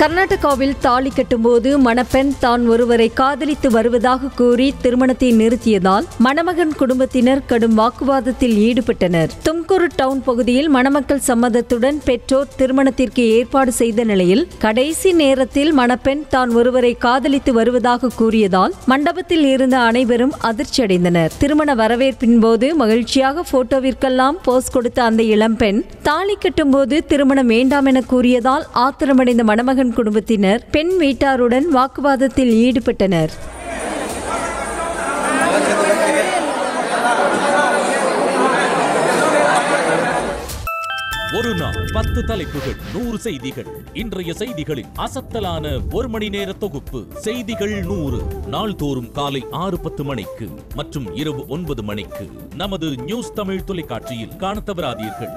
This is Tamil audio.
கர்நாடகாவில் தாலி கட்டும்போது மணப்பெண் தான் ஒருவரை காதலித்து வருவதாக கூறி திருமணத்தை நிறுத்தியதால் மணமகன் குடும்பத்தினர் கடும் வாக்குவாதத்தில் ஈடுபட்டனர். தும்கூர் டவுன் பகுதியில் மணமக்கள் சம்மதத்துடன் பெற்றோர் திருமணத்திற்கு ஏற்பாடு செய்த நிலையில் கடைசி நேரத்தில் மணப்பெண் தான் ஒருவரை காதலித்து வருவதாக கூறியதால் மண்டபத்தில் இருந்த அனைவரும் அதிர்ச்சியடைந்தனர். திருமண வரவேற்பின் போது மகிழ்ச்சியாக போட்டோவிற்கெல்லாம் போஸ் கொடுத்த அந்த இளம்பெண் தாலி கட்டும்போது திருமணம் வேண்டாம் என கூறியதால் ஆத்திரமடைந்த மணமகன் குடும்பத்தினர் பெண் வீட்டாருடன் வாக்குவாதத்தில் ஈடுபட்டனர். ஒரு நாள் 10 தலைப்புகள் 100 செய்திகள். இன்றைய செய்திகளில் அசத்தலான ஒரு மணி நேர தொகுப்பு. செய்திகள் 100 நாள்தோறும் காலை 6:10 மணிக்கு மற்றும் இரவு 9 மணிக்கு நமது நியூஸ் தமிழ் தொலைக்காட்சியில் காணத் தவறாதீர்கள்.